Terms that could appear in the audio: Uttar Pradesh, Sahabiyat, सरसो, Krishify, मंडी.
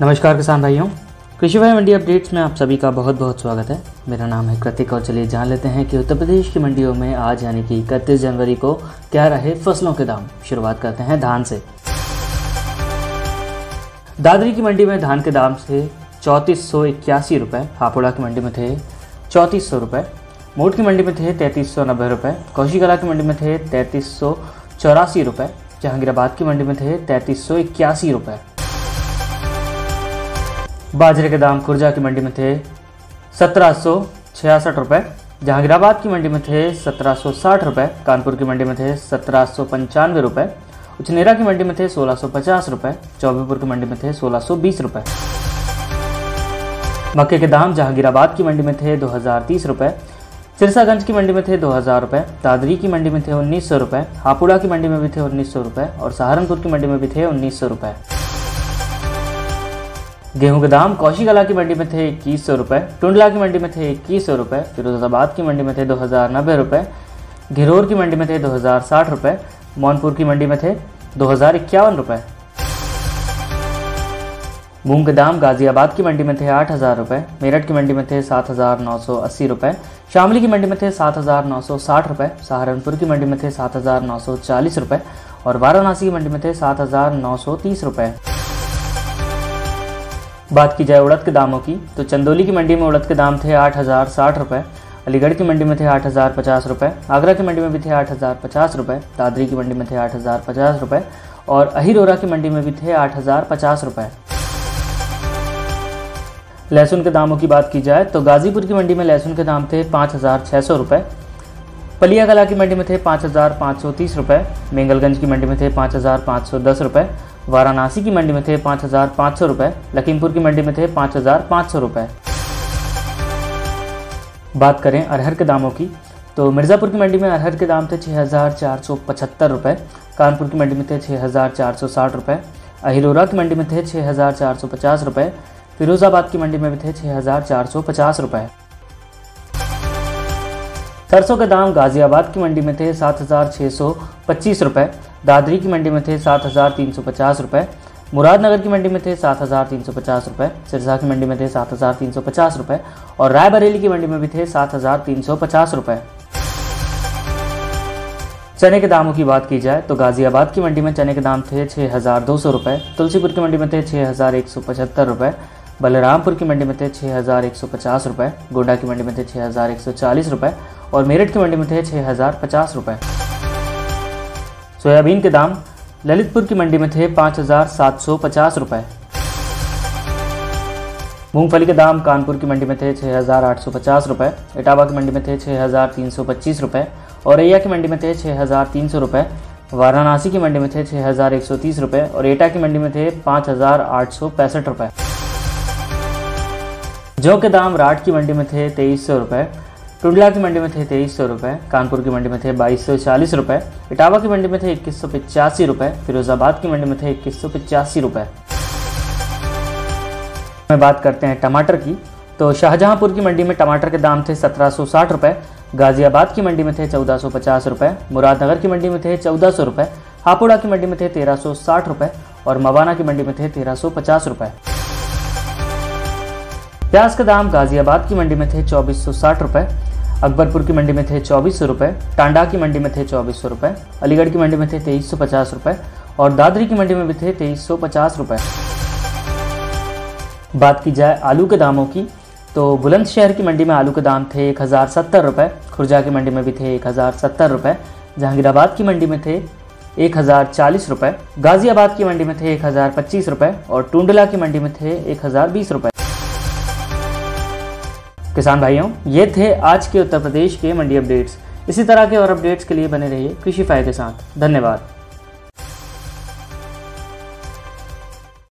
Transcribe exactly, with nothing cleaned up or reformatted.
नमस्कार किसान भाइयों, कृषिफाई मंडी अपडेट्स में आप सभी का बहुत बहुत स्वागत है। मेरा नाम है कृतिक और चलिए जान लेते हैं कि उत्तर प्रदेश की मंडियों में आज यानी कि इकतीस जनवरी को क्या रहे फसलों के दाम। शुरुआत करते हैं धान से। दादरी की मंडी में धान के दाम से चौंतीस सौ इक्यासी रुपये, हापुड़ा की मंडी में थे चौंतीस सौ रुपये, मोट की मंडी में थे तैंतीस सौ नब्बे रुपये, कौशीकला की मंडी में थे तैंतीस सौ चौरासी रुपये, जहांगीराबाद की मंडी में थे तैंतीस सौ इक्यासी रुपये। बाजरे के दाम खुर्जा की मंडी में थे सत्रह सौ छियासठ रुपये, जहांगीराबाद की मंडी में थे सत्रह सौ साठ रुपये, कानपुर की मंडी में थे सत्रह सौ पंचानवे रुपये, उचनेरा की मंडी में थे सोलह सौ पचास रुपये, चौबीपुर की मंडी में थे सोलह सौ बीस रुपये। मक्के के दाम जहांगीराबाद की मंडी में थे दो हज़ार तीस रुपये, सिरसागंज की मंडी में थे दो हज़ार रुपये, दादरी की मंडी में थे उन्नीस सौ रुपये, हापुड़ा की मंडी में भी थे उन्नीस सौ रुपये और सहारनपुर की मंडी में भी थे उन्नीस सौ रुपये। गेहूं के दाम कौशीकला की मंडी में थे इक्कीस सौ रुपये, टुंडला की मंडी में थे इक्कीस सौ रुपये, फिरोजाबाद की मंडी में थे दो हज़ार नब्बे रुपये, घिरौर की मंडी में थे दो हज़ार साठ रुपये, मौनपुर की मंडी में थे दो हज़ार इक्यावन रुपये। मूंग के दाम गाजियाबाद की मंडी में थे आठ हज़ार रुपये, मेरठ की मंडी में थे सात हज़ार नौ सौ अस्सी रुपये, शामली की मंडी में थे सात हज़ार नौ सौ साठ रुपये, सहारनपुर की मंडी में थे सात हज़ार नौ सौ चालीस रुपये और वाराणसी की मंडी में थे सात हज़ार नौ सौ तीस रुपये। बात की जाए उड़द के दामों की तो चंदौली की मंडी में उड़द के दाम थे आठ हज़ार साठ रुपये, अलीगढ़ की मंडी में थे आठ हज़ार पचास रुपये, आगरा की मंडी में भी थे आठ हज़ार पचास रुपये, दादरी की मंडी में थे आठ हज़ार पचास रुपये और अहिरोरा की मंडी में भी थे आठ हज़ार पचास रुपये। लहसुन के दामों की बात की जाए तो गाजीपुर की मंडी में लहसुन के दाम थे पाँच हज़ार छः सौ रुपये, पलिया कला की मंडी में थे पाँच हज़ार पाँच सौ तीस रुपये, मेंगलगंज की मंडी में थे पाँच हज़ार पाँच सौ दस रुपये, वाराणसी की मंडी में थे पाँच हज़ार पाँच सौ रुपये, लखीमपुर की मंडी में थे पाँच हज़ार पाँच सौ रुपये। बात करें अरहर के दामों की तो मिर्ज़ापुर की मंडी में अरहर के दाम थे छः हज़ार चार सौ पचहत्तर रुपये, कानपुर की मंडी में थे छः हज़ार चार सौ साठ रुपये, अहिरोरा की मंडी में थे छः हज़ार चार सौ पचास रुपये, फिरोजाबाद की मंडी में भी थे छः हज़ार चार सौ पचास रुपये। सरसों के दाम गाज़ियाबाद की मंडी में थे सात हज़ार छः सौ पच्चीस रुपये, दादरी की मंडी में थे सात हज़ार तीन सौ पचास रुपये, मुरादनगर की मंडी में थे सात हज़ार तीन सौ पचास रुपये, सिरसा की मंडी में थे सात हज़ार तीन सौ पचास रुपये और रायबरेली की मंडी में भी थे सात हज़ार तीन सौ पचास रुपये। चने के दामों की बात की जाए तो गाज़ियाबाद की मंडी में चने के दाम थे छः हज़ार दो सौ रुपये, तुलसीपुर की मंडी में थे छः हज़ार एक सौ पचहत्तर रुपये, बलरामपुर की मंडी में थे छः हज़ार एक सौ पचास रुपये, गोंडा की मंडी में थे छः हज़ार एक सौ चालीस रुपये और मेरठ की मंडी में थे छः हज़ार पचास रुपये। सोयाबीन के दाम ललितपुर की मंडी में थे पाँच हज़ार सात सौ पचास रुपये, मूंगफली के दाम कानपुर की मंडी में थे छः हज़ार आठ सौ पचास रुपये, इटावा की मंडी में थे छः हज़ार तीन सौ पच्चीस रुपये, औरैया की मंडी में थे छः हज़ार तीन सौ रुपये, वाराणसी की मंडी में थे छः हज़ार एक सौ तीस रुपये और एटा की मंडी में थे पाँच हज़ार आठ सौ पैंसठ रुपये। जौ के दाम राठ की मंडी में थे तेईस सौ रुपये, टुंडला की मंडी में थे तेईस सौ रुपये, कानपुर की मंडी में थे बाईस सौ चालीस रुपये, इटावा की मंडी में थे इक्कीस सौ पचासी रुपये, फिरोजाबाद की मंडी में थे इक्कीस सौ पचासी रुपये। में बात करते हैं टमाटर की तो शाहजहांपुर की मंडी में टमाटर के दाम थे सत्रह सौ साठ रुपये, गाज़ियाबाद की मंडी में थे चौदह सौ पचास रुपये, मुरादनगर की मंडी में थे चौदह सौ रुपये, हापुड़ा की मंडी में थे तेरह सौ साठ रुपये और मवाना की मंडी में थे तेरह सौ पचास रुपये। प्याज के दाम गाज़ियाबाद की मंडी में थे चौबीस सौ साठ रुपये, अकबरपुर की मंडी में थे चौबीस सौ रुपये, टांडा की मंडी में थे चौबीस सौ रुपये, अलीगढ़ की मंडी में थे तेईस सौ पचास रुपये और दादरी की मंडी में भी थे तेईस सौ पचास रुपये। बात की जाए आलू के दामों की तो बुलंदशहर की मंडी में आलू के दाम थे एक हज़ार सत्तर रुपये, खुर्जा की मंडी में भी थे एक हज़ार सत्तर रुपये, जहांगीराबाद की मंडी में थे एक हज़ार चालीस रुपये, गाज़ियाबाद की मंडी में थे एक हज़ार पच्चीस रुपये और टुंडला की मंडी में थे एक हज़ार बीस रुपये। किसान भाइयों, ये थे आज के उत्तर प्रदेश के मंडी अपडेट्स। इसी तरह के और अपडेट्स के लिए बने रहिए कृषिफाई के साथ। धन्यवाद।